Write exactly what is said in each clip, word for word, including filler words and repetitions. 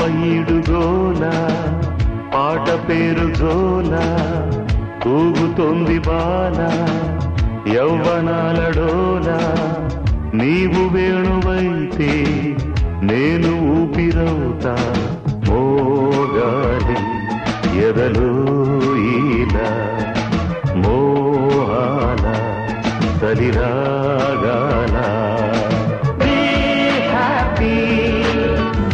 పాపయుడు గోల పాట పేరు జోల ఊగుతోంది బాల యవ్వనాలడోల నీవు వేణువైతే నేను ఊపిరవుతా మోగాలి ఎదలో ఇలా మోహాల తలిరాగాల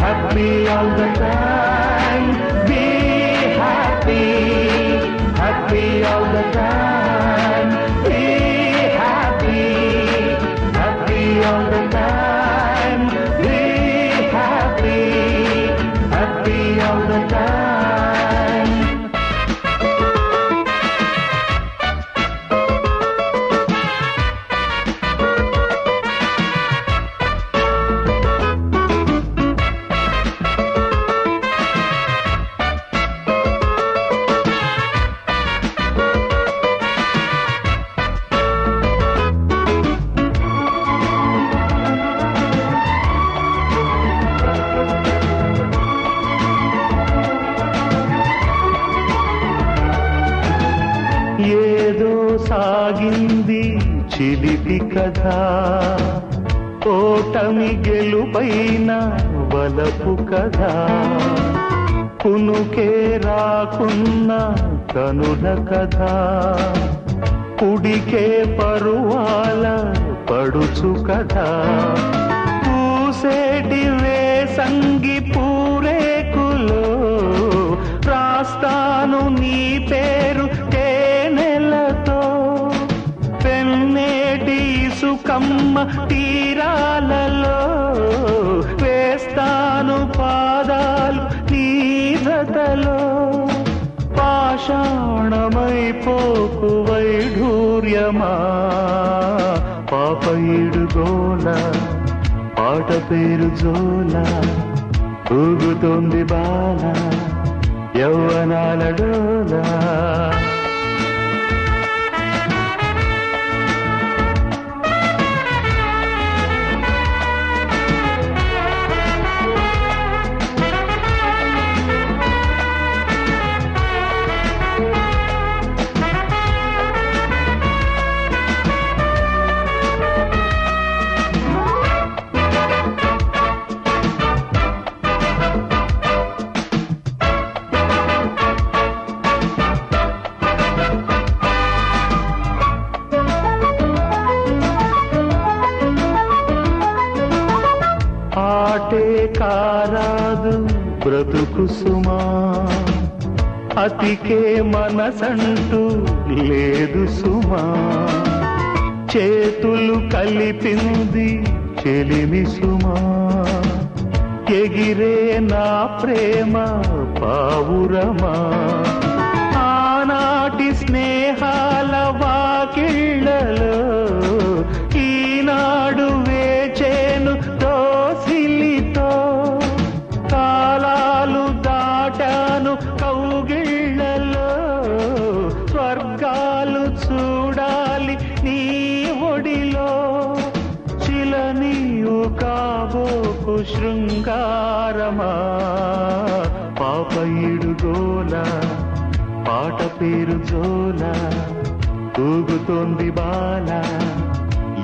Happy all the time. Be happy. Happy all the time. Be happy. Happy all the time. Be happy. Happy all the time. చిలిపి కథ ఓటమి గెలుపైన బలపు కథ కునుకే రాకున్న కనుల కథ కుడికే పరువాల పడుచు కథ పూసేటి వేసంగి పూరేకులో రాస్తాను నీ పేరు సుకమ్మ తీరాలలో వేస్తాను పాదాలు నీ జతలో పాషాణమైపోకు వైఢూర్యమా పాపయుడు గోల పాట పేరు జోల ఊగుతోంది బాల యవ్వనాల డోల బ్రతుకుసుమా అతికే మనసంటూ లేదు సుమా చేతులు కలిపింది చెలిమి సుమా ఎగిరే నా ప్రేమ పావురమా ఆనాటి స్నేహాల వాకిళ్ళలో ఈనాడు వేచేను దోసిలితో కాలాలు దాటాను కౌగిళ్ళలో స్వర్గాలు చూడాలి నీ ఒడిలో చిల నీవు కాబోకు శృంగారమా పాపయుడు గోల పాట పేరు జోల ఊగుతోంది బాల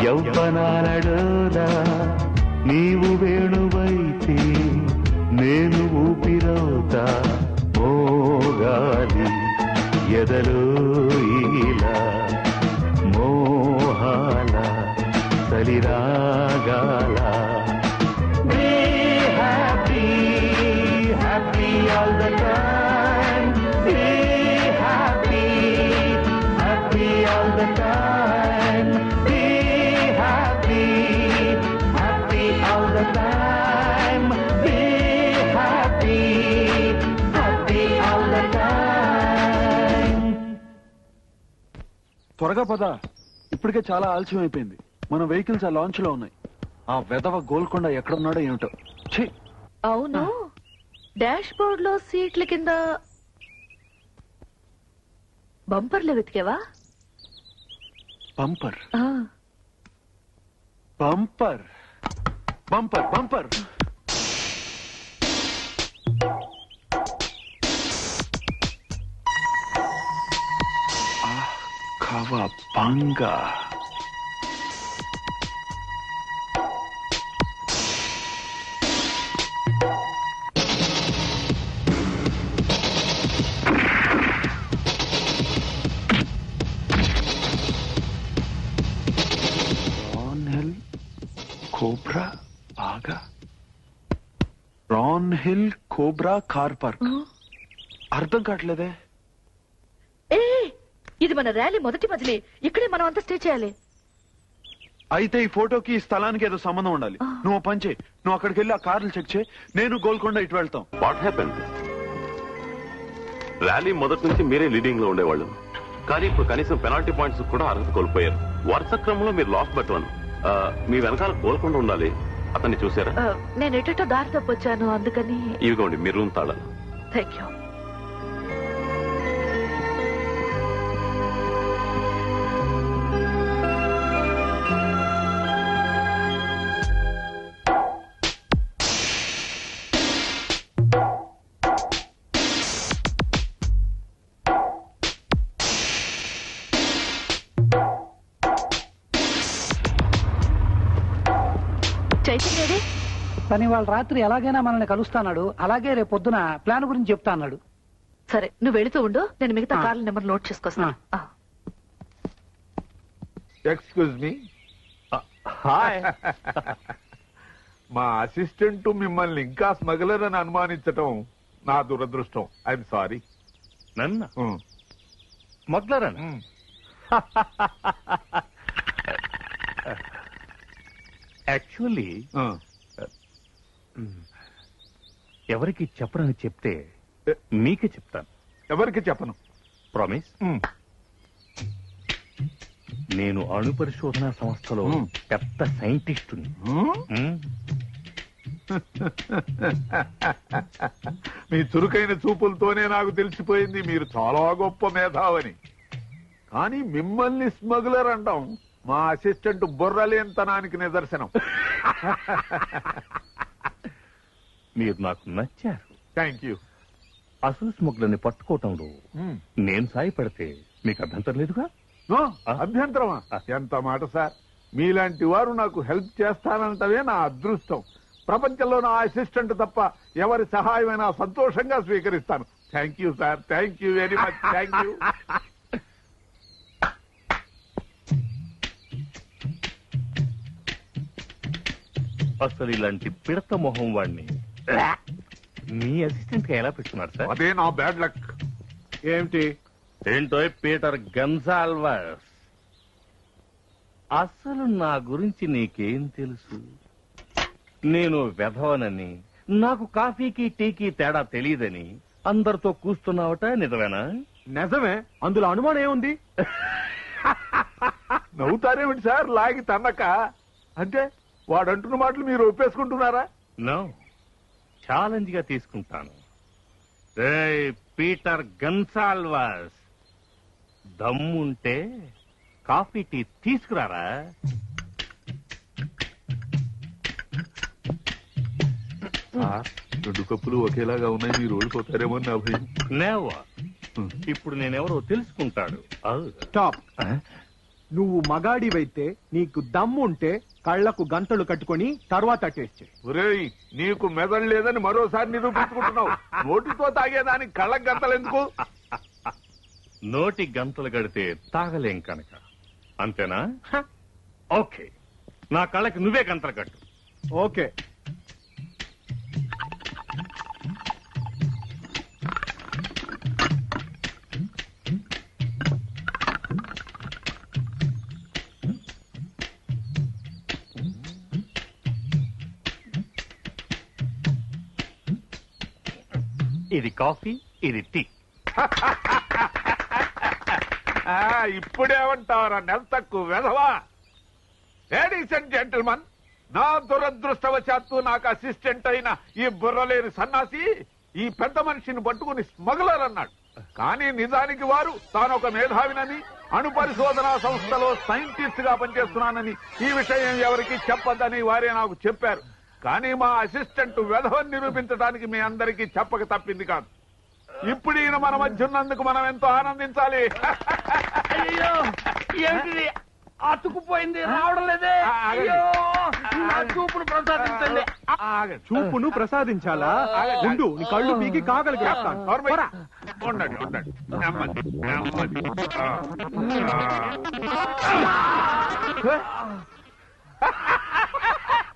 యవ్వనాల డోల నీవు వేణువైతే నేను ఊపిరవుతా మోగాలి ఎదలో ఇలా మోహాల తలిరాగాల Be happy, happy all the time. Be happy, happy all the time. Be happy, happy all the time. Be త్వరగా పద, ఇప్పటికే చాలా ఆలస్యం అయిపోయింది. మన వెహికల్స్ ఆ లాంచ్ లో ఉన్నాయి. ఆ వెధవ గోల్కొండ ఎక్కడున్నాడో ఏమిటో. అవును, డాష్ బోర్డ్ లో సీట్ల కింద బంపర్లు వెతికేవా? Bumper bumper bumper bumper Bhava Bhanga. Cobra car park अर्धं काटलेदे मन र्याली मोदटी मजली इक्कडे मन अंत स्टे चेयाली अयिते फोटो की स्थलानिकि एदो संबंधं उंडाली नुव्वु पंचे नुव्वु अक्कडिकि वेल्लि आ कार्लु चेक चेयि नेनु गोल्कोंडा इटु वेल्तां वाट हैपेंड र्याली मोदटी नुंचि मीरे लीडिंग लो उंडेवाल्लु कानी इप्पुडु कनीसं पेनाल्टी पाइंट्स कूडा अर्ध कोल्पोयारु वर्ष क्रमंलो मीरु लास्ट बट वन मी वेनकाल गोल्कोंडा उंडाली అతన్ని చూసారా నేను ఎటటో దారి తప్పొచ్చాను అందుకని ఇవిగోండి మీ రూమ్ తాళాలు థాంక్యూ तन वाल रात्रि एलागैना मन कल अलागे रेप प्लान गुरी सर नवे मिगता कार नंबर नोट मिम्मल इंका स्मग्लर अनुमानिंचटं ना दुरदृष्टं I am sorry smuggler actually ఎవరికి చెప్పనని చెప్తే నీకే చెప్తాను ఎవరికి చెప్పను ప్రామిస్ నేను అణు పరిశోధన సంస్థలో పెద్ద సైంటిస్టుని మీ చురుకైన చూపులతోనే నాకు తెలిసిపోయింది మీరు చాలా గొప్ప మేధావని కానీ మిమ్మల్ని స్మగ్లర్ అంటాం మా అసిస్టెంట్ బొర్రలేంతనానికి నిదర్శనం మీరు నాకు నచ్చారు థాంక్యూ అసలు స్మగ్లర్ని పట్టుకోవడంలో నేను సాయపడితే మీకు అభ్యంతరం లేదుగా నో అభ్యంతరమా ఎంత మాట సార్ మీలాంటి వారు నాకు హెల్ప్ చేస్తారంటవే నా అదృష్టం ప్రపంచంలో నా అసిస్టెంట్ తప్ప ఎవరి సహాయమైనా సంతోషంగా స్వీకరిస్తాను thank you sir thank you very much thank you అసలు ఇలాంటి పిడత మొహం వాడిని అదే నా బ్యాడ్ లక్ ఏంటి ఏంటో పీటర్ గన్సాల్వాస్ అసలు నా గురించి నీకేం తెలుసు నేను వెధవనని నాకు కాఫీకి టీకి తేడా తెలియదని అందరితో కూస్తున్నావట నిజమేనా నిజమే అందులో అనుమానం ఏముంది నవ్వుతారేమిటి సార్ లాగి తన్నక అంటే వాడంటున్న మాటలు మీరు ఒప్పేసుకుంటున్నారా నో ఛాలెంజ్ గా తీసుకుంటాను ఏయ్ పీటర్ గన్సాల్వాస్ దమ్ముంటే కాఫీ టీ తీసుకురారా రెండు కప్పులు ఒకేలాగా ఉన్నాయి మీరు ఓడిపోతారేమో నా భయం నేవా ఇప్పుడు నేనెవరో తెలుసుకుంటాడు స్టాప్ నువ్వు మగాడివైతే నీకు దమ్ముంటే కళ్ళకు గంటలు కట్టుకొని తర్వాత టేస్ట్ ఒరేయ్ నీకు మెదడు లేదని మరోసారి నిరూపించుకుంటున్నావు నోటితో తాగేదానికి కళ్ళకు గంటలు ఎందుకు నోటి గంటలు కడితే తాగలేం కనుక అంతేనా ఓకే నా కళ్ళకి నువ్వే గంటలు కట్టు ఓకే ఇది కాఫీ ఇది టీ ఇప్పుడేమంటారా నెల తక్కువ వెధవా లేడీస్ అండ్ జెంటిల్మన్ నా దురదృష్టవశాత్తు నాకు అసిస్టెంట్ అయిన ఈ బుర్రలేని సన్నాసి ఈ పెద్ద మనిషిని పట్టుకుని స్మగ్లర్ అన్నాడు కానీ నిజానికి వారు తాను ఒక మేధావినని అణు పరిశోధనా సంస్థలో సైంటిస్ట్ గా పనిచేస్తున్నానని ఈ విషయం ఎవరికి చెప్పదని వారే నాకు చెప్పారు కానీ మా అసిస్టెంట్ వెధవని నిరూపించడానికి మీ అందరికీ చెప్పక తప్పింది కాదు ఇప్పుడు ఈయన మన మధ్య ఉన్నందుకు మనం ఎంతో ఆనందించాలి. అయ్యో ఏంటిది అతుకుపోయింది రావడం లేదే. అయ్యో నా చూపును ప్రసాదించండి. చూపును ప్రసాదించాలా? ఉండు నీ కళ్ళు పీకి కాగలికి రాస్తాను. ఉండండి ఉండండి నెమ్మది నెమ్మది.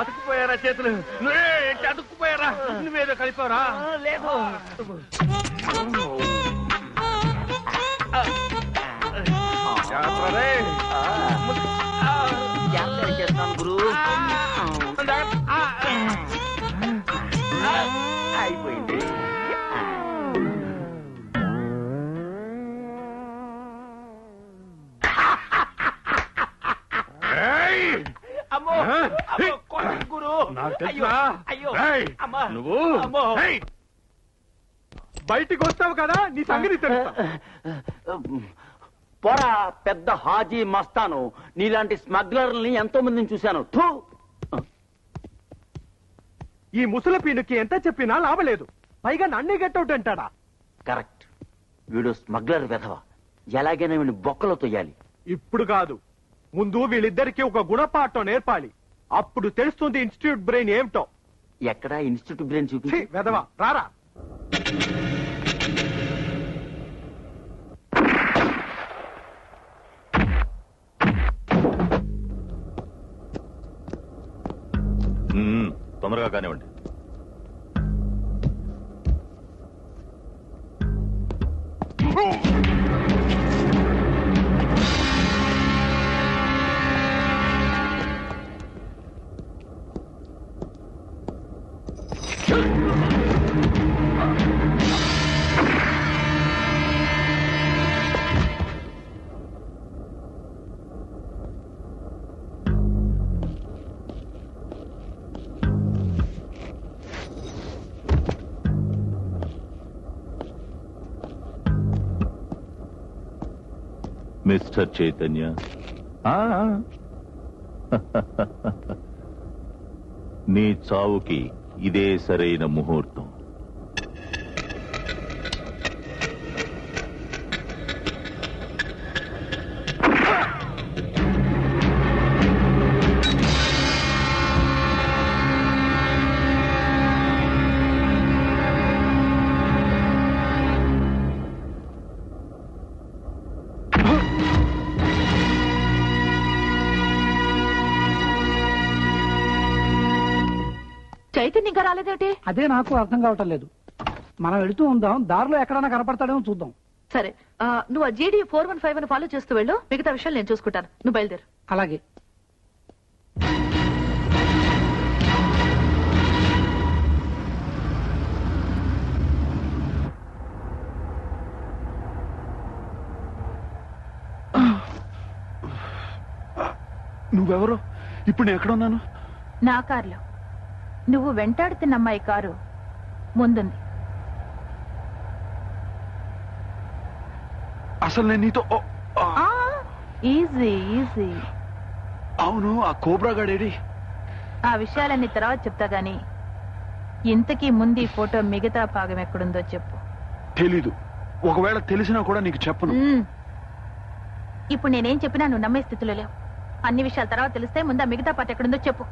అతుక్కుపోయారా చేతులు? అతుక్కుపోయారా? నువ్వేదో కలిపారా? లేదు. చేస్తాను గురు. అయిపోయింది. అమ్మో గురు నువ్వు బయటికి వస్తావు కదా, నీ సంగతి పోరా. పెద్ద హాజీ మస్తాను, నీలాంటి స్మగ్లర్లని ఎంతో మందిని చూశాను. ఈ ముసల పీనుకి ఎంత చెప్పినా లాభలేదు, పైగా నన్నే గెట్అవుట్ అంటాడా? కరెక్ట్, వీడు స్మగ్లర్ వెధవ. ఎలాగైనా వీడిని బొక్కలో తొయ్యాలి. ఇప్పుడు కాదు, ముందు వీళ్ళిద్దరికి ఒక గుణపాఠం నేర్పాలి. అప్పుడు తెలుస్తుంది ఇన్స్టిట్యూట్ బ్రెయిన్ ఏమిటో. ఎక్కడ ఇన్స్టిట్యూట్ బ్రెయిన్ చూపి వెధవా రారా. తొందరగా కానివ్వండి. మిస్టర్ చైతన్య, నీ చావుకి ఇదే సరైన ముహూర్తం. అదే నాకు అర్థం కావటం లేదు. మనం వెళుతూ ఉందాం, దారిలో ఎక్కడైనా కనపడతాడేమో చూద్దాం. సరే, నువ్వు ఆ జీడీ ఫోర్ వన్ ఫైవ్ అని ఫాలో చేస్తూ వెళ్ళు, మిగతా విషయాలు నేను చూసుకుంటాను. నువ్వు బయలుదేరు. అలాగే. నువ్వెవరో? ఇప్పుడు నేను ఎక్కడ ఉన్నాను? నా కార్లో. నువ్వు వెంటాడుతున్న అమ్మాయి కారు ముందుంది. అసలు నేను నీతో ఈజీ ఈజీ. అవును, ఆ కోబ్రా గాడేడి? ఆ విషయాలన్నీ తర్వాత చెప్తా గాని ఇంతకీ ముందు ఈ ఫోటో మిగతా భాగం ఎక్కడుందో చెప్పు. తెలీదు, ఒకవేళ తెలిసినా కూడా నీకు చెప్పను. ఇప్పుడు నేనేం చెప్పినా నువ్వు నమ్మే స్థితిలో లేవు. అన్ని విషయాల తర్వాత తెలిస్తే ముందు ఆ మిగతా పాట ఎక్కడుందో చెప్పు.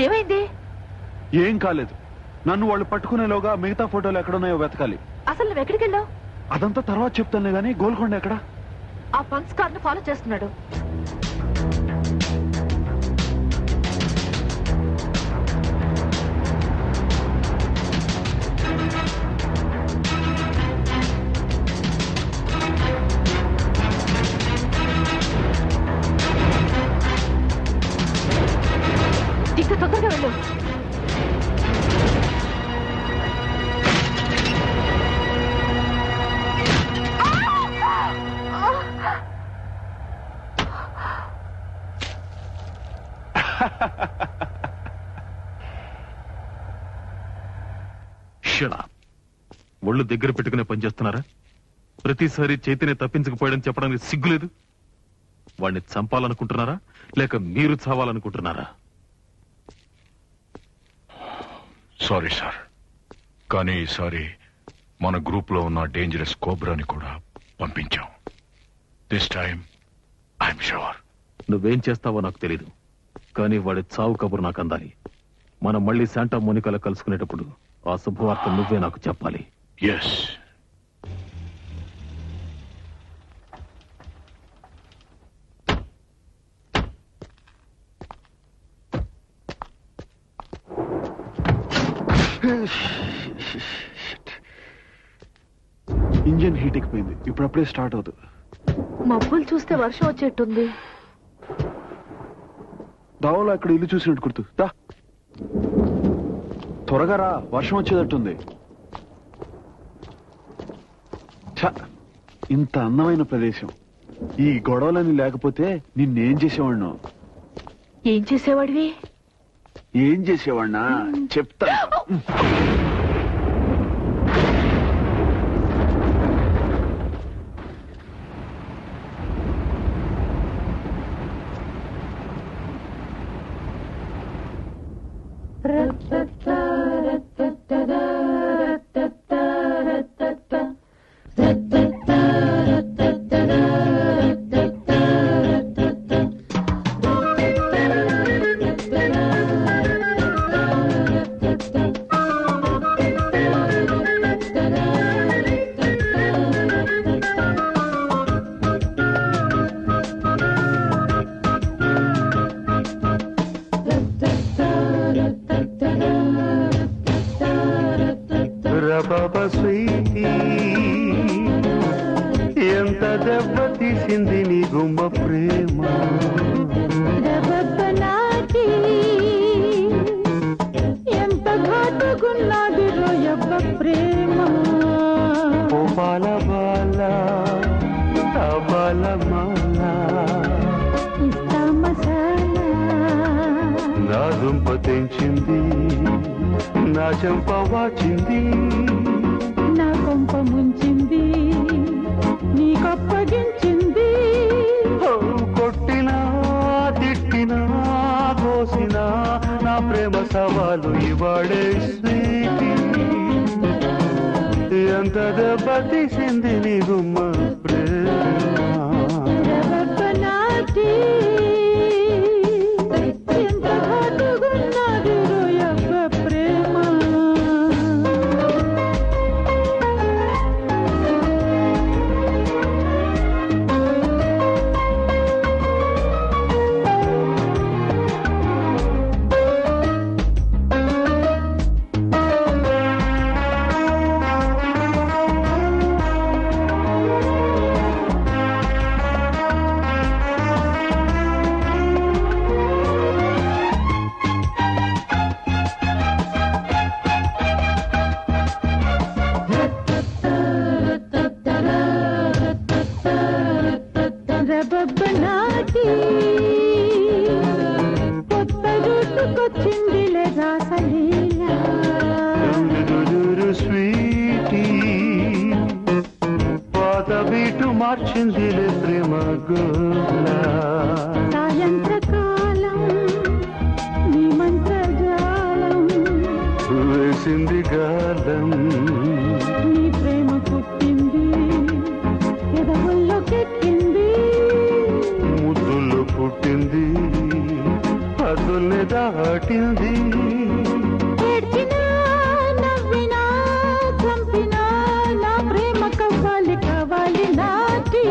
ఏం కాలేదు నన్ను వాళ్ళు పట్టుకునేలోగా మిగతా ఫోటోలు ఎక్కడ ఉన్నాయో వెతకాలి అసలు నువ్వు ఎక్కడికి వెళ్ళావు అదంతా తర్వాత చెప్తానే గానీ గోల్కొండ ఎక్కడ ఆ ఫన్స్ కార్ని ఫాలో చేస్తున్నాడు ఒళ్ళు దగ్గర పెట్టుకునే పని చేస్తున్నారా ప్రతిసారి చైతన్య తప్పించకపోయాడని చెప్పడానికి సిగ్గులేదు వాడిని చంపాలనుకుంటున్నారా లేక మీరు చావాలనుకుంటున్నారా సారీ సార్ కానీ ఈసారి మన గ్రూప్ లో ఉన్న డేంజరస్ కోబ్రాని కూడా పంపించాం దిస్ టైమ్ ఐఎమ్ షూర్ నువ్వేం చేస్తావో నాకు తెలీదు కానీ వాడి చావు కబురు నాకు అందాలి మనం మళ్ళీ శాంటా మోనికాలో కలుసుకునేటప్పుడు ఆ శుభవార్త నువ్వే నాకు చెప్పాలి yes ఇంజన్ హీట్ ఎక్కిపోయింది ఇప్పుడు అప్పుడే స్టార్ట్ అవుతుంది మబ్బులు చూస్తే వర్షం వచ్చేట్టుంది దావలో అక్కడ ఇల్లు చూసినట్టు కుర్తు దా త్వరగా రా వర్షం వచ్చేటట్టుంది ఇంత అందమైన ప్రదేశం ఈ గొడవలని లేకపోతే నిన్నేం చేసేవాడినో ఏం చేసేవాడివి ఏం చేసేవాడినా చెప్తా తొలె దాటింది ఎడినా నవ్వినా చంపినా నా ప్రేమ కవ్వాలి కవ్వాలి నాటి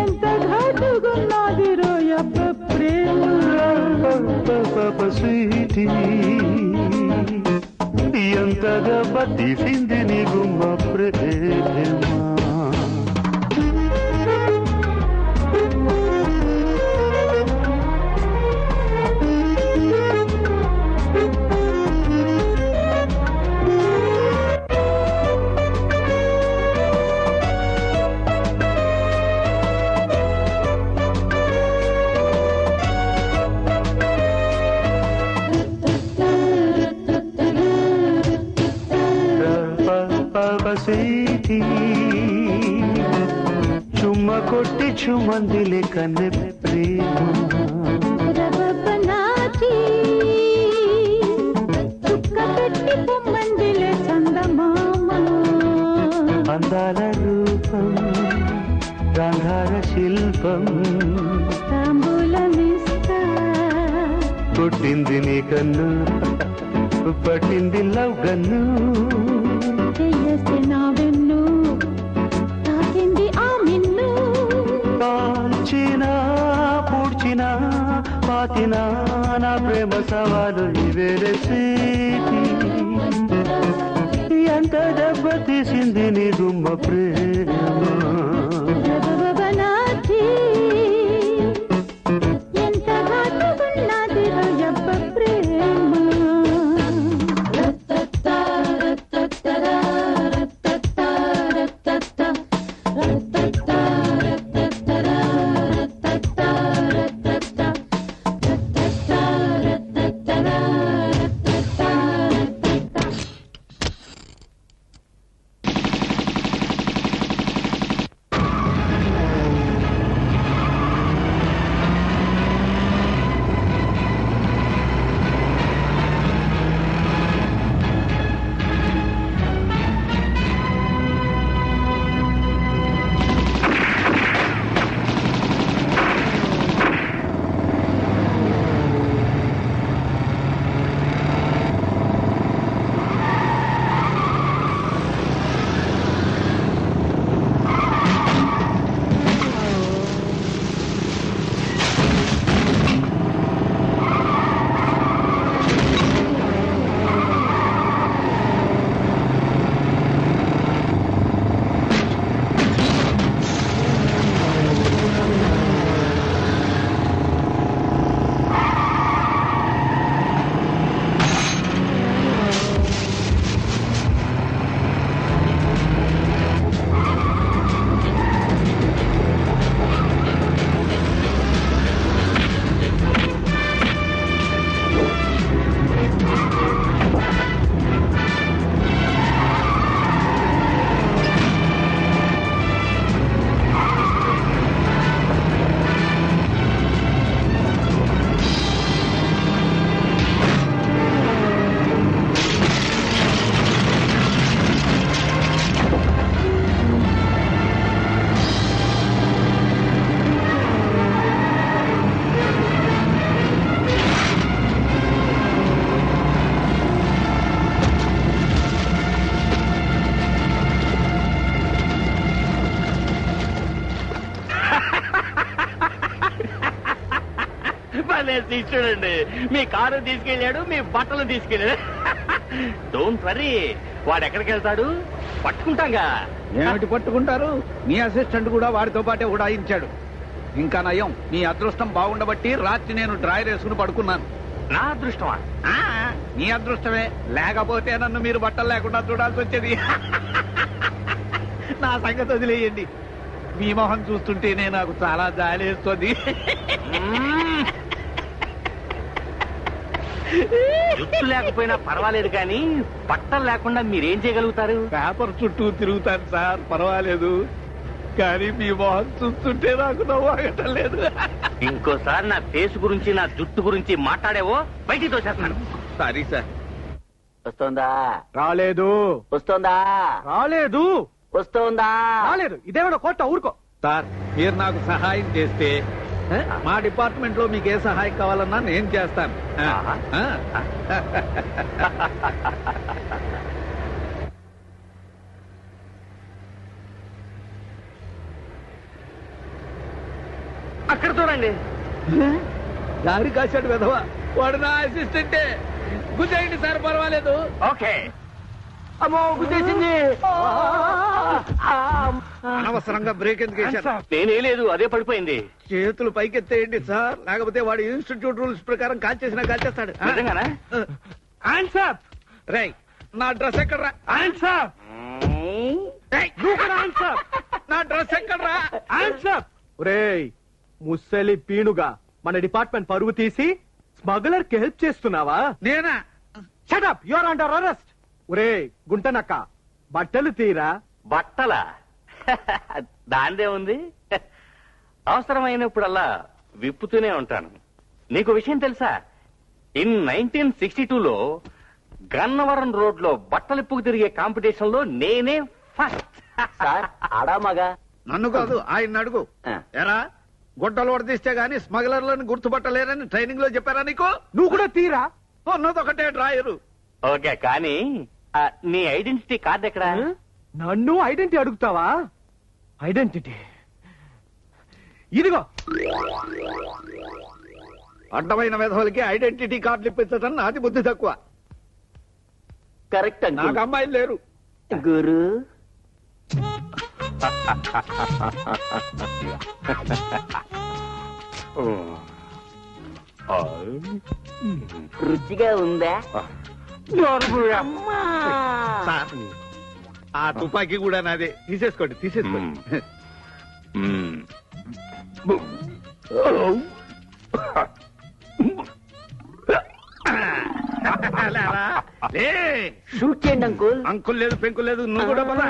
ఎంత ఘాటుగున్నది రోయప్ప ప్రేమ పపపప స్వీటీ ఎంత దెబ్బ తీసింది నీ గుమ్మ ప్రేమ కొట్టి చుమందిలే కన్నె ప్రేమ రవపనాతి చుక్కపెట్టి పొమ్మందిలే చందమామ అందాల రూపం గాంధార శిల్పం తాంబూలమిస్తా కొట్టింది నీ కన్ను పట్టింది లవ్ గన్ను చేస్తే నా వెన్ను తాకింది ఆ మిన్ను కాల్చినా పూడ్చినా పాతినా నా ప్రేమ సవాలు ఇవేరే సీతి ఎంత దెబ్బ తీసింది నీ గుమ్మ ప్రేమ రవవనాతి ఎంత ఘాటుగున్నది రోయప్ప ప్రేమ చూడండి మీ కారు తీసుకెళ్ళాడు మీ బట్టలు తీసుకెళ్ళాడు డోంట్ వరీ వాడు ఎక్కడికి వెళ్తాడు పట్టుకుంటాగా ఏమిటి పట్టుకుంటారు మీ అసిస్టెంట్ కూడా వాడితో పాటే ఉడాయించాడు ఇంకా నయం మీ అదృష్టం బాగుండబట్టి రాత్రి నేను డ్రైర్ వేసుకుని పడుకున్నాను నా అదృష్టమా మీ అదృష్టమే లేకపోతే నన్ను మీరు బట్టలు లేకుండా చూడాల్సి వచ్చేది నా సంగతి వదిలేయండి మీ మొహం చూస్తుంటేనే నాకు చాలా జాలి వేస్తుంది జుట్టు లేకపోయినా పర్వాలేదు కానీ బట్టలు లేకుండా మీరేం చేయగలుగుతారు పేపర్ చుట్టూ తిరుగుతాను సార్ పర్వాలేదు కానీ మీ మొహం చూస్తుంటే నాకు నవ్వటం లేదు ఇంకోసారి నా ఫేస్ గురించి నా జుట్టు గురించి మాట్లాడేవో బయటికి తోసేస్తాను సారీ సార్ వస్తోందా రాలేదు వస్తోందా రాలేదు వస్తోందా రాలేదు ఇదేమైనా కోట ఊరుకో సార్ మీరు నాకు సహాయం చేస్తే मा डिपार्टमेंट लो मीके सहाय कावालन्ना नेनु चेस्तानु अक्कड़ चूडंडी दारी काशाडु वेधवा वाडु ना असिस्टेंटे गुजेयंडी सर पर्वालेदु ओके अम्मो गुजेसिंदी అనవసరంగా బ్రేక్ ఎందుకు చేశారు? నేనే లేదు అదే పడిపోయింది. చేతులు పైకి ఎత్తేయండి సార్, లేకపోతే వాడు ఇన్స్టిట్యూట్ రూల్స్ ప్రకారం కాల్చేసినా కాల్చేస్తాడు. నిజంగానా? Answer right. నా డ్రెస్ ఎక్కడరా? Answer right. You can answer. నా డ్రెస్ ఎక్కడరా? ఆన్సర్. ఒరేయ్ ముసలి పీనుగా మన డిపార్ట్మెంట్ పరువు తీసి స్మగ్లర్ కి హెల్ప్ చేస్తున్నావా? నేనా? Shut up, you are under arrest. ఒరేయ్ గుంటనక్క బట్టలు తీరా. బట్టలా? దాందే ఉంది, అవసరమైనప్పుడల్లా విప్పుతూనే ఉంటాను. నీకు విషయం తెలుసా, ఇన్ నైన్టీన్ సిక్స్టీ టూలో గన్నవరం రోడ్ లో బట్టలిప్పుకు తిరిగే కాంపిటీషన్ లో నేనే ఫస్ట్. ఆడామగా నన్ను కాదు ఆయన అడుగు. ఎరా గుడ్డలు వడదీస్తే గాని స్మగ్లర్లను గుర్తుపట్టలేరని ట్రైనింగ్ లో చెప్పారా నీకు? నువ్వు కూడా తీరా ఉన్నదొకటే డ్రాయరు. ఓకే, కానీ నీ ఐడెంటిటీ కార్డు ఎక్కడా? నన్ను ఐడెంటిటీ అడుగుతావా? ఐడెంటిటీ ఇదిగో. అడ్డమైన విధవలకి ఐడెంటిటీ కార్డులు ఇప్పించడం నాది బుద్ధి తక్కువ. కరెక్ట్. నాకు అమ్మాయిలు లేరు గురు. రుచిగా ఉందా? ఆ తుపాకీ కూడా నాదే, తీసేసుకోండి తీసేసుకోండి. అంకుల్ అంకుల్ లేదు పెంకుల్ లేదు, నువ్వు కూడా పదా.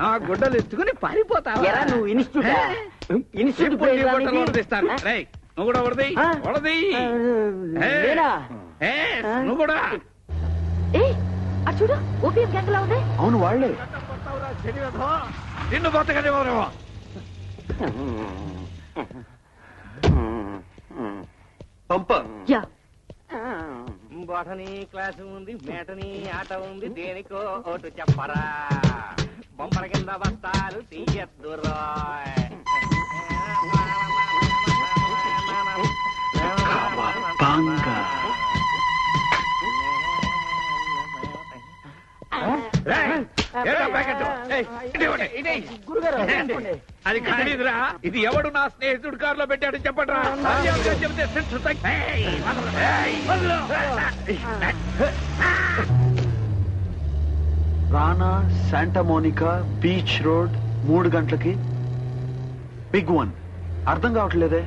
నా గుడ్డలు ఎత్తుకుని పారిపోతావు. నువ్వు ఇన్స్టిట్యూట్ ఇస్తాను. నువ్వు కూడా వడదయ్యి వడదయ్యి. నువ్వు కూడా చూడు. ఓపీఎం గ్యాంగ్ లా ఉంది. అవును వాళ్లే. నిన్ను బతకనే వారేమో. పంప యా బాటనీ క్లాస్ ఉంది, మేటనీ ఆట ఉంది, దేనికో ఓటు చెప్పరా. బొమ్మల కింద బస్తాలు తీయద్దురా. అది కానీదిరా. ఇది ఎవడు నా స్నేహితుడు కారులో పెట్టాడు చెప్పండి రా. చెప్తే రానా శాంటామోనికా బీచ్ రోడ్ మూడు గంటలకి బిగ్ వన్. అర్థం కావట్లేదే.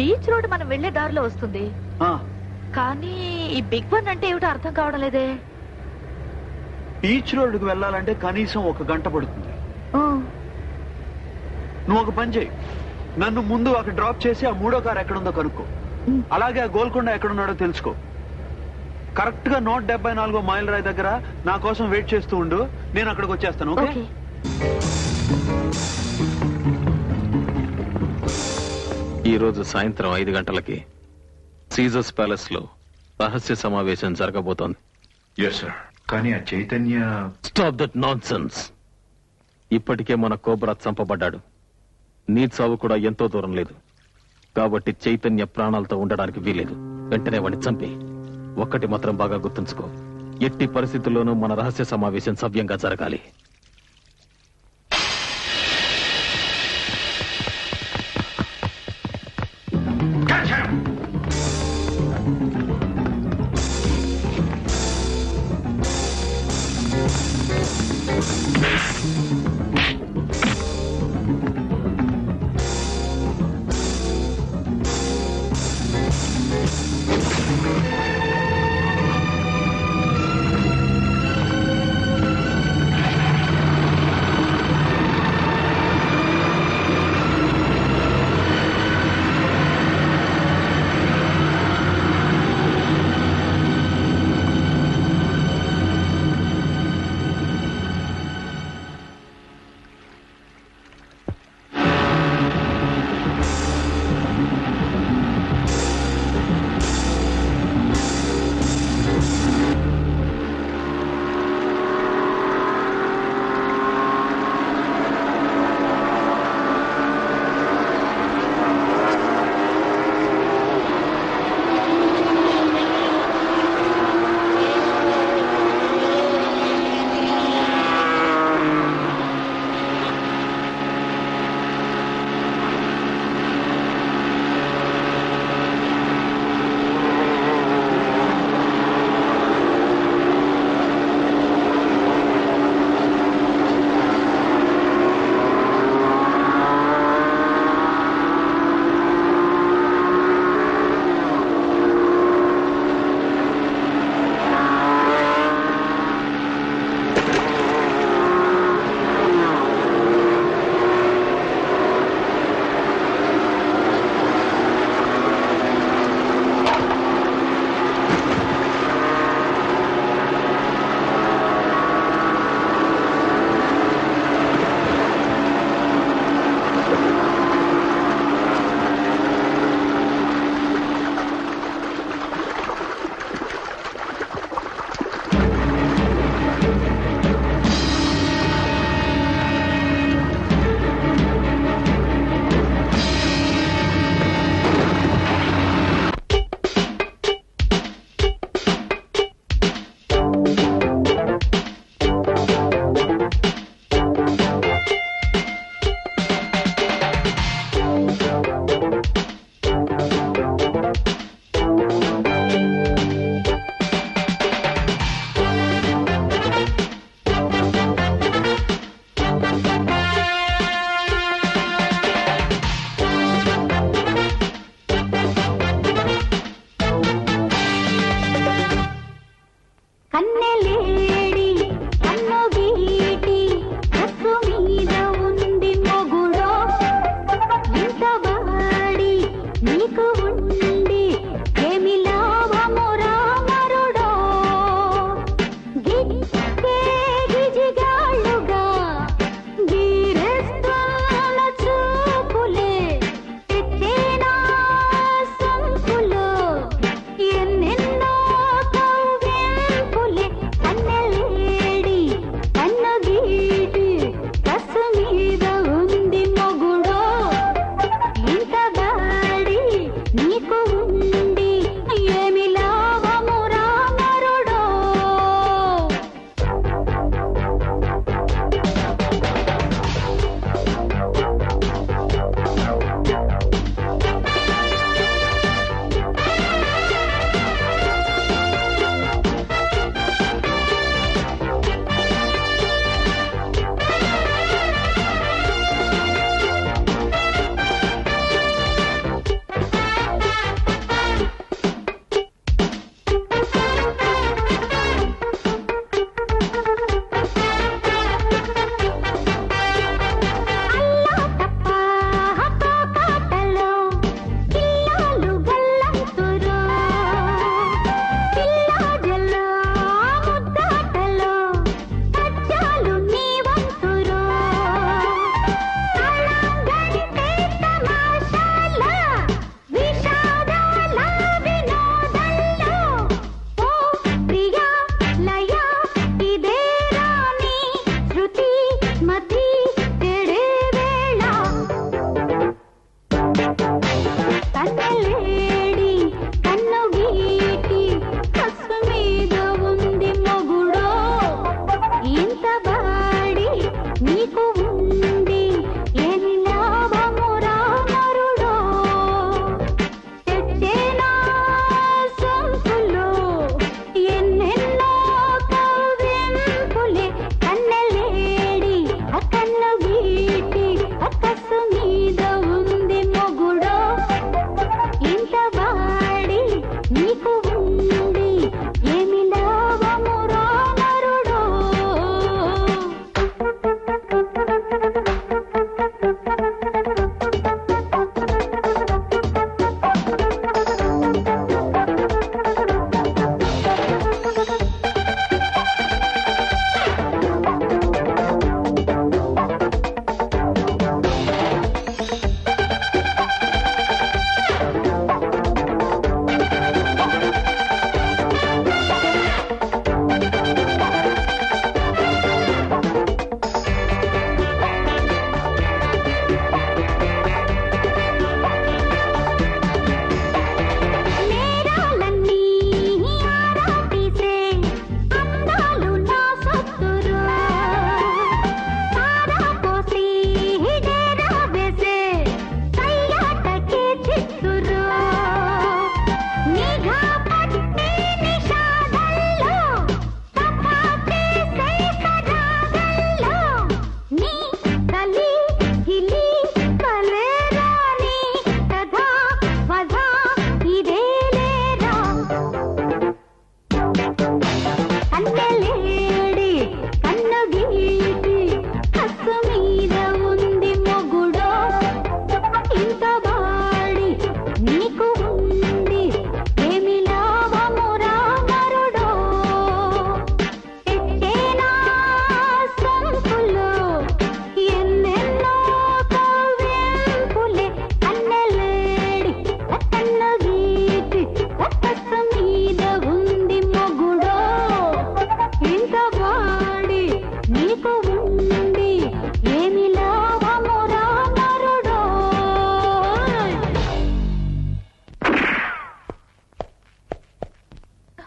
బీచ్ రోడ్ మనం వెళ్లే దారిలో వస్తుంది, కానీ ఈ బిగ్ వన్ అంటే ఏమిటో అర్థం కావడం లేదే. బీచ్ రోడ్డుకు వెళ్ళాలంటే కనీసం ఒక గంట పడుతుంది. నువ్వు ఒక పని చేయి, నన్ను ముందు అక్కడ డ్రాప్ చేసి ఆ మూడో కారు ఎక్కడుందో కనుక్కో. అలాగే ఆ గోల్కొండ ఎక్కడున్నాడో తెలుసుకో. కరెక్ట్ గా నూట డెబ్బై నాలుగో మైల్ రాయి దగ్గర నా కోసం వెయిట్ చేస్తూ ఉండు, నేను అక్కడికి వచ్చేస్తాను. ఓకే? ఈరోజు సాయంత్రం ఐదు గంటలకి సీజర్స్ ప్యాలెస్ లో రహస్య సమావేశం జరగబోతోంది. కానీ ఆ చైతన్య. Stop that nonsense. ఇప్పటికే మన కోబ్రా చంపబడ్డాడు, నీ చావు కూడా ఎంతో దూరం లేదు, కాబట్టి చైతన్య ప్రాణాలతో ఉండడానికి వీలేదు. వెంటనే వాడిని చంపి ఒక్కటి మాత్రం బాగా గుర్తుంచుకో, ఎట్టి పరిస్థితుల్లోనూ మన రహస్య సమావేశం సవ్యంగా జరగాలి.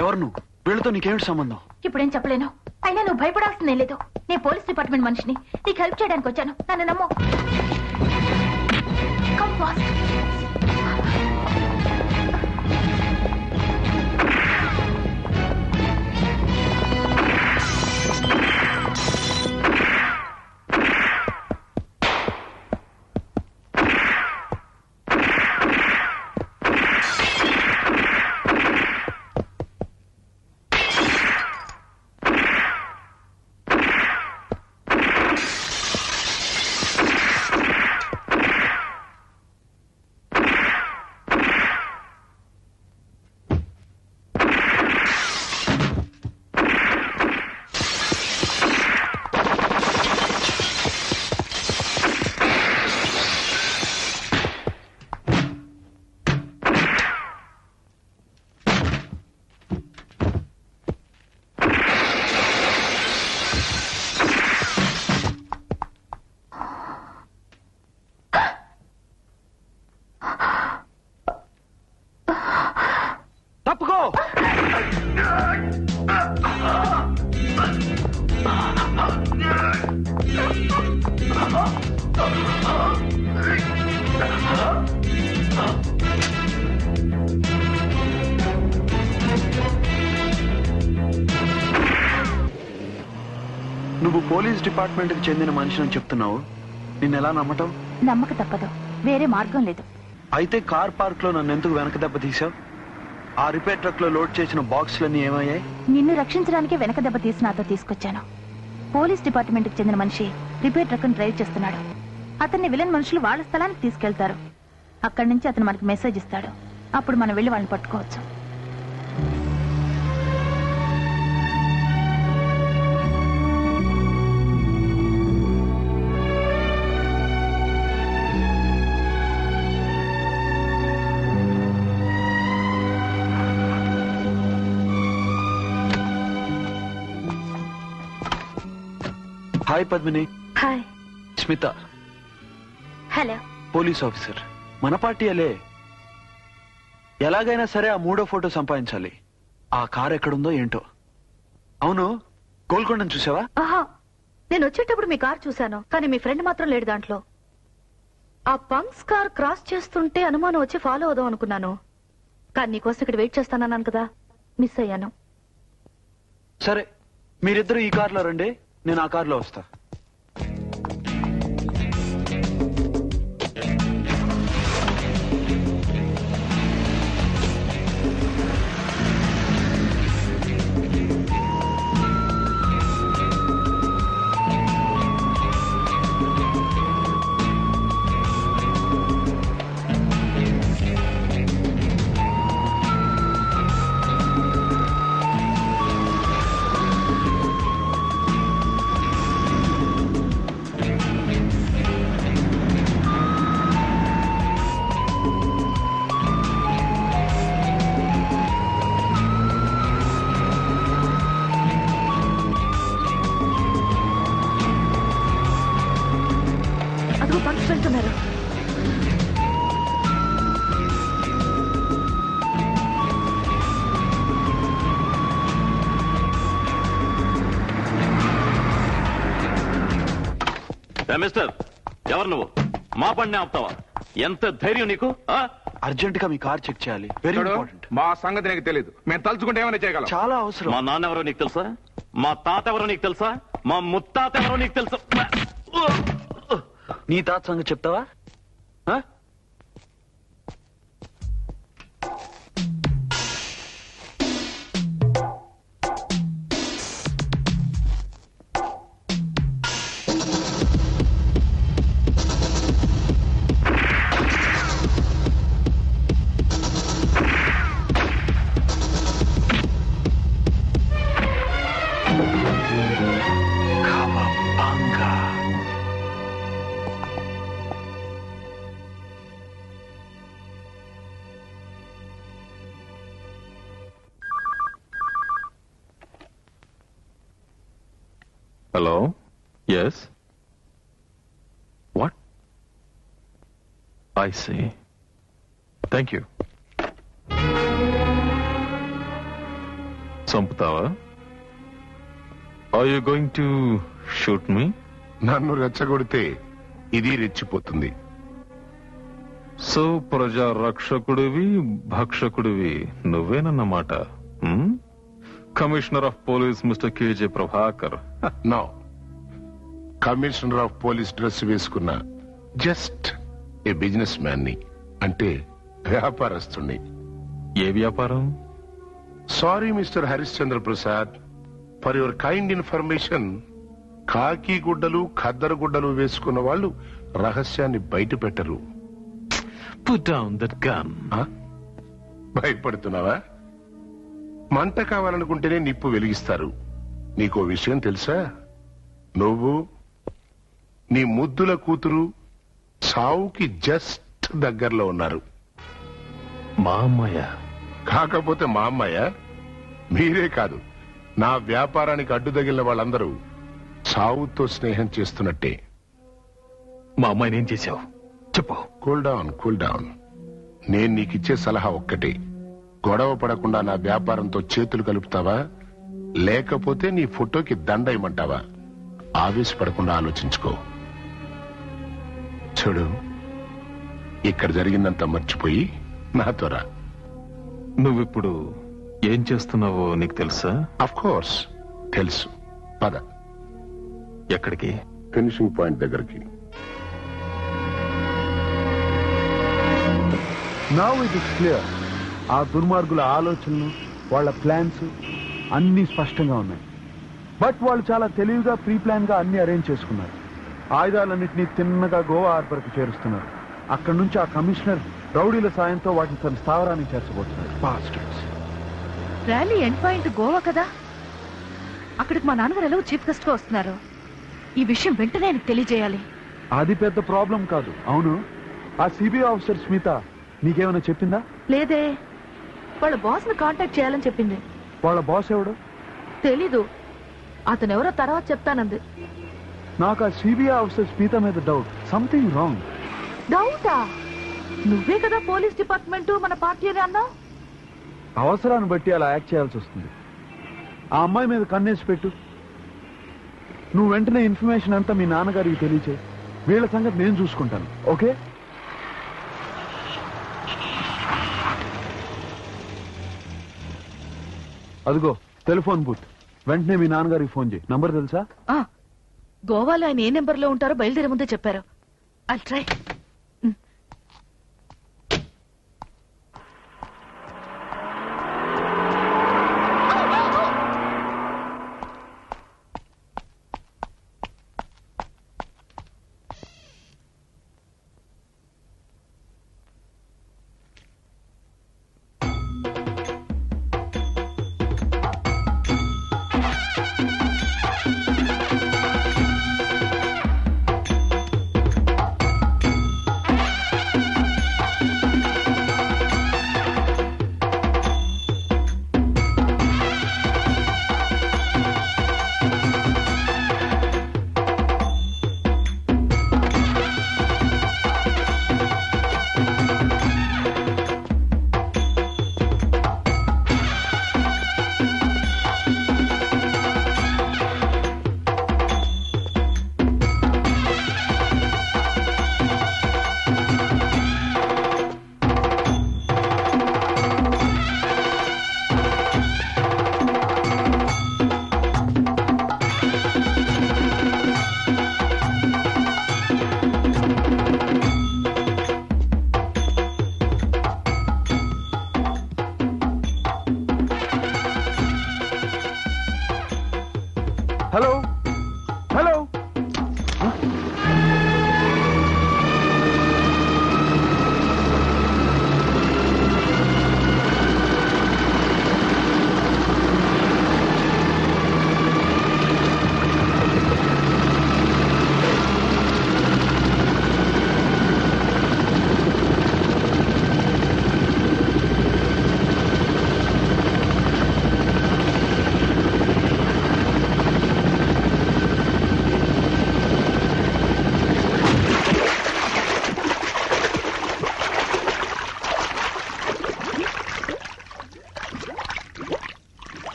ఎవరు నువ్వు? వీళ్ళతో నీకేమిటి సంబంధం? ఇప్పుడేం చెప్పలేను. అయినా నువ్వు భయపడాల్సిందేం లేదు. నేను పోలీస్ డిపార్ట్మెంట్ మనిషిని, నీకు హెల్ప్ చేయడానికి వచ్చాను. నన్ను నమ్ము. Come fast. పోలీస్ డిపార్ట్మెంట్ కి చెందిన మనిషిని చెప్తున్నావు, నిన్నెలా నమ్మటం? నమ్మక తప్పదు, వేరే మార్గం లేదు. అయితే కార్ పార్క్ లో నన్ను ఎందుకు వెనక దెబ్బ తీసావు? ఆ రిపేర్ ట్రక్ లో లోడ్ చేసిన బాక్స్లన్నీ ఏమయ్యాయి? నిన్ను రక్షించడానికి వెనక దెబ్బ తీసి నాతో తీసుకొచ్చాను. పోలీస్ డిపార్ట్మెంట్ కి చెందిన మనిషి రిపేర్ ట్రక్ ను డ్రైవ్ చేస్తున్నాడు. అతన్ని విలన్ మనుషులు వాళ్ళ స్థలానికి తీసుకెళ్తారు. అక్కడి నుంచి అతను మనకి మెసేజ్ ఇస్తాడు. అప్పుడు మనం వెళ్ళి వాళ్ళని పట్టుకోవచ్చు. Hi Padmini. Hi Smita. Hello police officer. मन पार्टी अले ఎలాగైనా సరే ఆ మూడో ఫోటో సంపాదించాలి. ఆ కార్ ఎక్కడ ఉందో ఏంటో. అవును, గోల్కొండను చూసావా? ఆహా, నేను వచ్చేటప్పుడు మీ కార్ చూశాను, కానీ మీ ఫ్రెండ్ మాత్రం లేడు దాంట్లో. ఆ పంక్స్ కార్ క్రాస్ చేస్తుంటే అనుమానం వచ్చి ఫాలో అవుదాం అనుకున్నాను, కానీ నీకోసం ఇక్కడ వెయిట్ చేస్తానన్నాను కదా, మిస్ అయ్యాను. సరే, మీరిద్దరు ఈ కార్లో రండి, నేను ఆ కార్లో వస్తా. మిస్టర్, ఎవరు నువ్వు? మా పని ఆపుతావా? ఎంత ధైర్యం నీకు? అర్జెంట్ గా మీ కార్ చెక్ చేయాలి. Very important. మా సంగతి నీకు తెలియదు, మేము తలుచుకుంటే ఏమైనా చేయగలం. చాలా అవసరం. మా నాన్న ఎవరో నీకు తెలుసా? మా తాత ఎవరో నీకు తెలుసా? మా ముత్తాత ఎవరో నీకు తెలుసా? నీ తాత సంగతి చెప్తావా? Hello? Yes? What? I see. Thank you. Samputava, are you going to shoot me? Nannu rachagudite, idi rechipotundi. So, praja rakshakudivi, bhakshakudivi, nuvenanamata. Hmm? Commissioner of Police, Mister K J Prabhakar. No. Commissioner of Police dress veskunna. Just a businessman ni. Ante, vyaparasthuni. Ye vyaparam? Sorry, Mister Harischandra Prasad. For your kind information, khaki guddalu, khaddar guddalu veskunna vallu, rahasyanni baita pettaru. Put down that gun. Huh? Bhayapadutunnava? మంట కావాలనుకుంటేనే నిప్పు వెలిగిస్తారు. నీకో విషయం తెలుసా? నువ్వు నీ ముద్దుల కూతురు సావుకి జస్ట్ దగ్గరలో ఉన్నారు. మా అమ్మయ్య కాకపోతే మా అమ్మయ్య మీరే కాదు, నా వ్యాపారానికి అడ్డు తగిలిన వాళ్ళందరూ సావుతో స్నేహం చేస్తున్నట్టే. మా అమ్మాయిని ఏం చేశావు చెప్పు. Cool down cool down. నేను నీకిచ్చే సలహా ఒక్కటే, గొడవ పడకుండా నా వ్యాపారంతో చేతులు కలుపుతావా, లేకపోతే నీ ఫోటోకి దండ ఇమ్మంటావా? ఆవేశపడకుండా ఆలోచించుకో. చూడు, ఇక్కడ జరిగిందంతా మర్చిపోయి నాతో రా. నువ్విప్పుడు ఏం చేస్తున్నావో నీకు తెలుసా? ఆఫ్ కోర్స్ తెలుసు. పద. ఎక్కడికి? ఫినిషింగ్ పాయింట్ దగ్గరికి. Now it is clear. ఆ దుర్మార్గుల ఆలోచనలు, వాళ్ళ ప్లాన్స్ అన్నీ స్పష్టంగా ఉన్నాయి. బట్ వాళ్ళు చాలా తెలివిగా ప్రీ ప్లాన్గా అన్ని అరేంజ్ చేసుకున్నారు. ఆయుధాలన్నింటినీ తిన్నగా గోవా హార్బర్కి చేరుస్తున్నారు. అక్కడి నుంచి ఆ కమిషనర్ రౌడీల సాయంతో వాటిని తన స్థావరానికి చేర్చబోతున్నారు. ర్యాలీ ఎండ్ పాయింట్ గోవా కదా, అక్కడికి మా నాన్నగారు ఎలా చీఫ్ గెస్ట్గా వస్తున్నారు. ఈ విషయం వెంటనే ఆయనకు తెలియజేయాలి. అది పెద్ద ప్రాబ్లం కాదు. అవును, ఆ సిబిఐ ఆఫీసర్ స్మిత నీకేమైనా చెప్పిందా? లేదే, వాళ్ళ బాస్ ని కాంటాక్ట్ చేయాలని చెప్పింది. వాళ్ళ బాస్ ఎవడు తెలీదు, అతను ఎవరో తర్వాత చెప్తానంది. నాకు ఆ సిబిఐ ఆఫీసర్ స్మిత మీద డౌట్. Something wrong. డౌటా? నువ్వే కదా పోలీస్ డిపార్ట్మెంట్ మన పార్టీ అని అన్నావు. అవసరాన్ని బట్టి అలా యాక్ట్ చేయాల్సి వస్తుంది. ఆ అమ్మాయి మీద కన్నేసి పెట్టు. నువ్వు వెంటనే ఇన్ఫర్మేషన్ అంతా మీ నాన్నగారికి తెలియచే. వీళ్ళ సంగతి నేను చూసుకుంటాను. ఓకే. అదిగో టెలిఫోన్ బూత్. వెంటనే మీ నాన్నగారికి ఫోన్ చేయి. నంబర్ తెలుసా? గోవాలో ఆయన ఏ నెంబర్ లో ఉంటారో బయలుదేరే ముందే చెప్పారు. I'll try.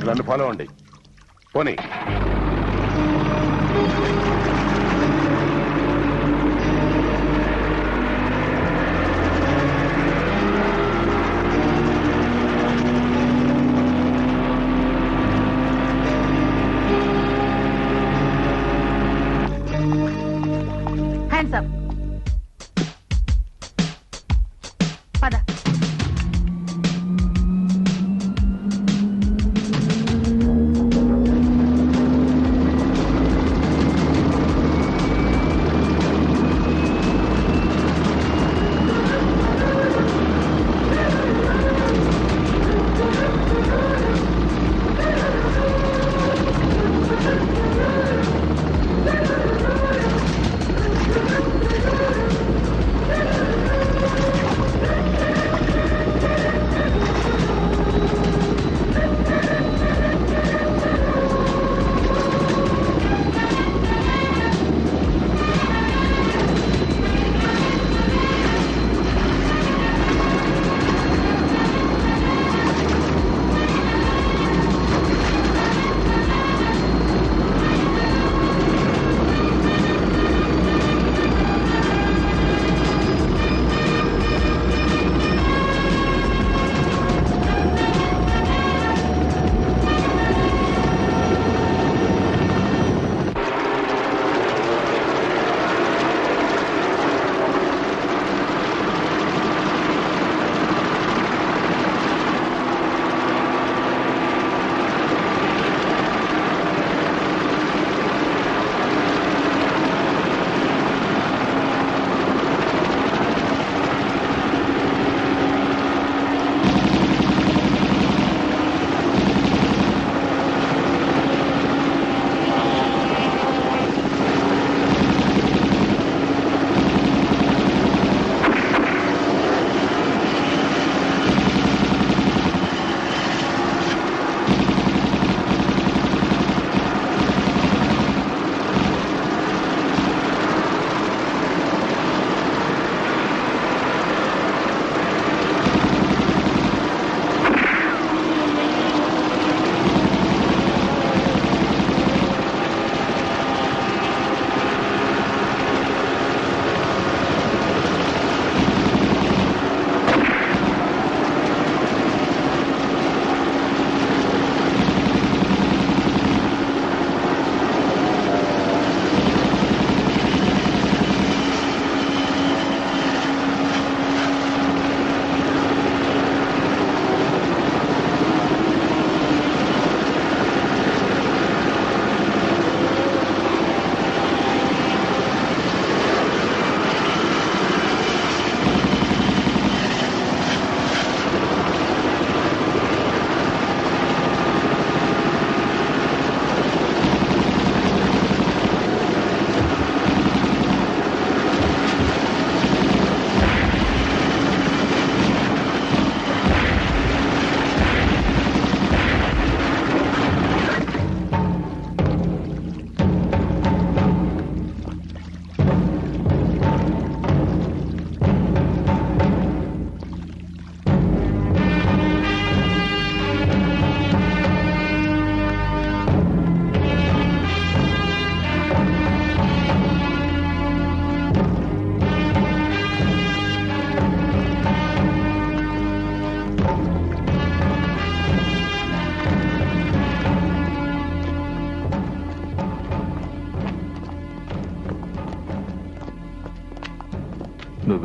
మీరు నన్ను ఫాలో అవ్వండి. పోనీ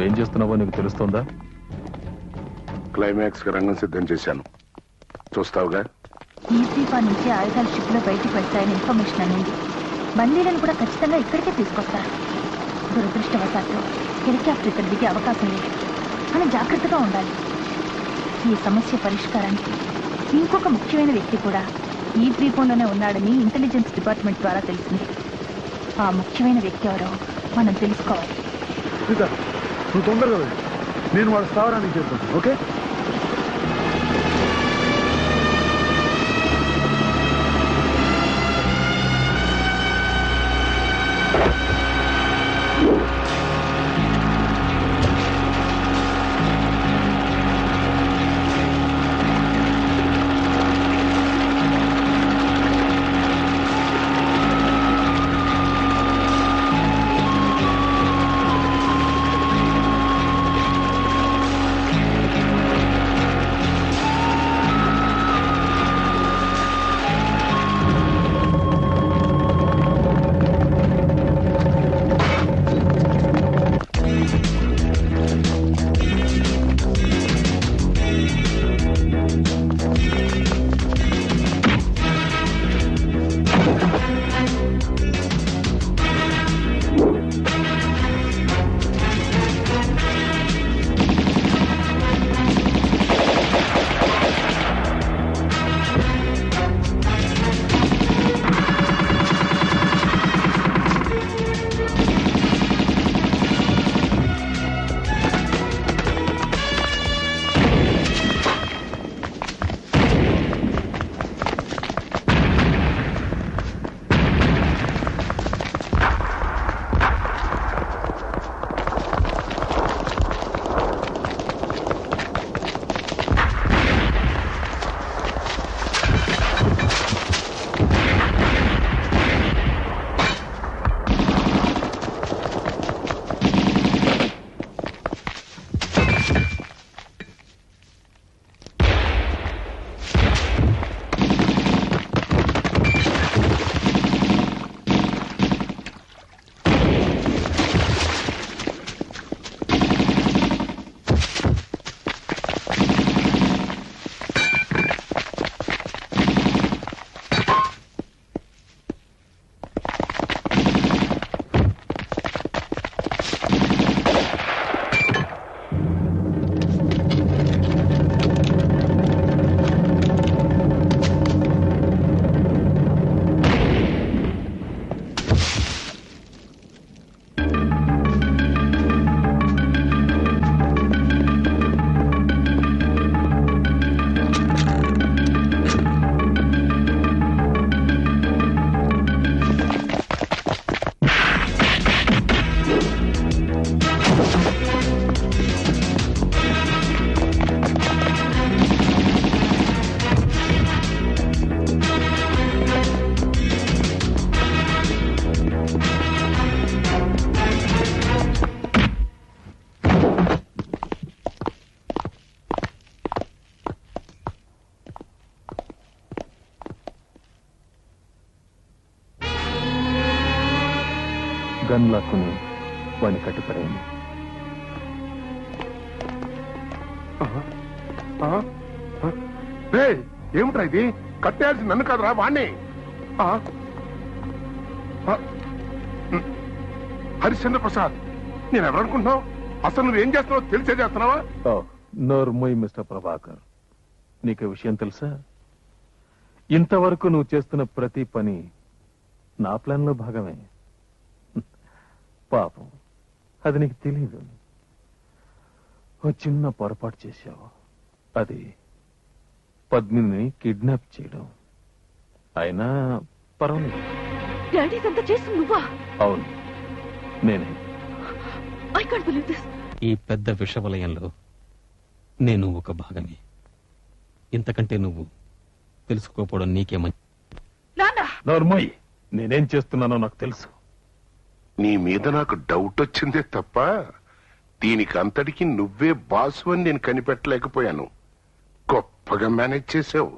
ఏం చేస్తున్నావో నీకు తెలుస్తుందా? క్లైమాక్స్ రంగం సిద్ధం చేశాను, చూస్తావుగా. దీపా నుంచి ఆయుధాలు షిప్ లో బయటకు వస్తాయని ఇన్ఫర్మేషన్ అనేది బందీలను కూడా ఖచ్చితంగా ఇక్కడికే తీసుకొస్తారు. దురదృష్టవశాత్తు హెలికాప్టర్ ఇక్కడ దిగే అవకాశం లేదు. మనం జాగ్రత్తగా ఉండాలి. ఈ సమస్య పరిష్కారానికి ఇంకొక ముఖ్యమైన వ్యక్తి కూడా ఈ ద్వీపంలోనే ఉన్నాడని ఇంటెలిజెన్స్ డిపార్ట్మెంట్ ద్వారా తెలిసింది. ఆ ముఖ్యమైన వ్యక్తి ఎవరో మనం తెలుసుకోవాలి. నువ్వు తొందరగా వెళ్ళి నేను వాళ్ళ స్థావరానికి చేరుతాను. ఓకే, गन लाकुनी वाणी कटपड़ेंगे। रे ये मुट्राई थी कत्यार्ज नन्न का द्राव वाणी। हरिश्चंद्र प्रसाद नी नेवर कुन्ना असल में एंजेस तो दिल से जाता ना वा। नोर मुई मिस्टर प्रभाकर नी के विषय अंतल सा इंता वर्को नूचेस्तन प्रति पनी ना प्लान लो भागमें पापो अद नीक तेलियदु ओ चिन्न पोरपाटु चेशावु अदि पद्मिनी किड्नाप चेयडं अयिना परवने डैडी इदंता चेसिंदि नुव्वा अवुनु नेने I can't believe this ई पेद्द विषवलयंलो नेनु ओक भागमे इंतकंटे नुव्वु तेलुसुकोपोवडं नीके मंचिदि नान्न नर्मयि నేనేం చేస్తున్నానో నాకు తెలుసు నీ మీద నాకు డౌట్ వచ్చిందే తప్ప దీనికి అంతటికి నువ్వే బాసు అని నేను కనిపెట్టలేకపోయాను గొప్పగా మేనేజ్ చేసావు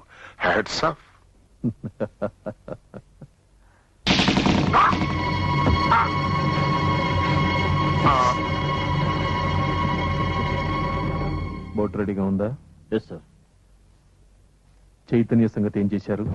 హ్యాట్స్ ఆఫ్ బోట్ రెడీగా ఉందా yes sir చైతన్య సంగతి ఏం చేశారు